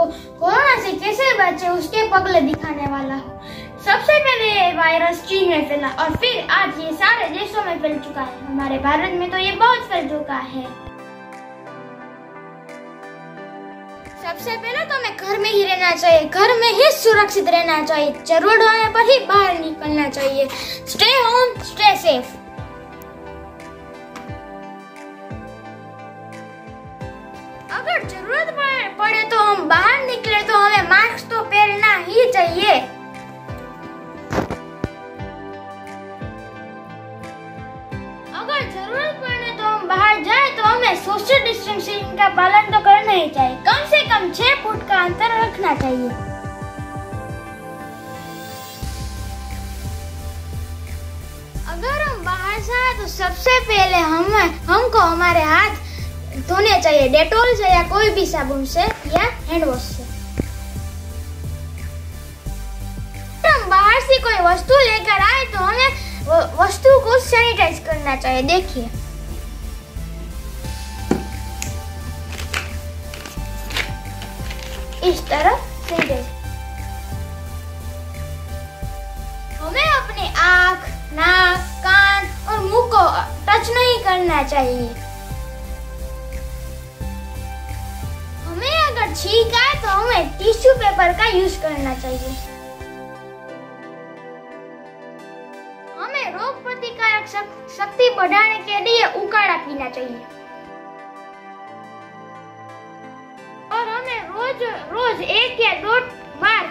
को कोरोना से कैसे बचे उसके पगले दिखाने वाला हूँ। सबसे पहले ये वायरस चीन में फैला और फिर आज ये सारे देशों में फैल चुका है। हमारे भारत में तो ये बहुत फैल चुका है। सबसे पहले तो हमें घर में ही रहना चाहिए, घर में ही सुरक्षित रहना चाहिए, जरूरत होने पर ही बाहर निकलना चाहिए। Stay home, stay safe. अगर जरूरत पड़े तो हम बाहर निकले तो हमें मास्क तो पहनना ही चाहिए। अगर जरूरत पड़े तो हम बाहर जाए तो हमें सोशल डिस्टेंसिंग का पालन तो करना ही चाहिए। कम से कम 6 फुट का अंतर रखना चाहिए। अगर हम बाहर जाए तो सबसे पहले हमको हमारे हाथ धोने चाहिए डेटॉल से या कोई भी साबुन से या हैंड वॉश से। हम बाहर से कोई वस्तु लेकर आए तो हमें वस्तु को सैनिटाइज करना चाहिए। देखिए इस तरह सैनिटाइज। हमें अपने आँख, नाक, कान और मुंह को टच नहीं करना चाहिए। ठीक है तो हमें टिश्यू पेपर का यूज करना चाहिए। हमें रोग प्रतिकारक शक्ति बढ़ाने के लिए उकाड़ा पीना चाहिए और हमें रोज 1 या 2 बार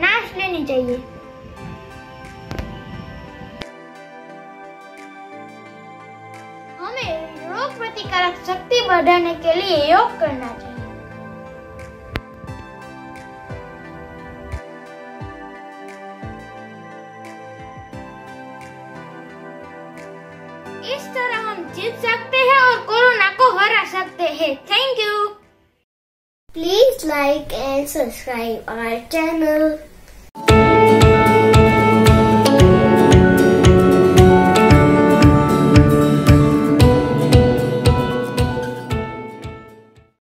सांस लेनी चाहिए। हमें रोग प्रतिकारक शक्ति बढ़ाने के लिए योग करना चाहिए। इस तरह हम जीत सकते हैं और कोरोना को हरा सकते हैं। Thank you. Please like and subscribe our channel.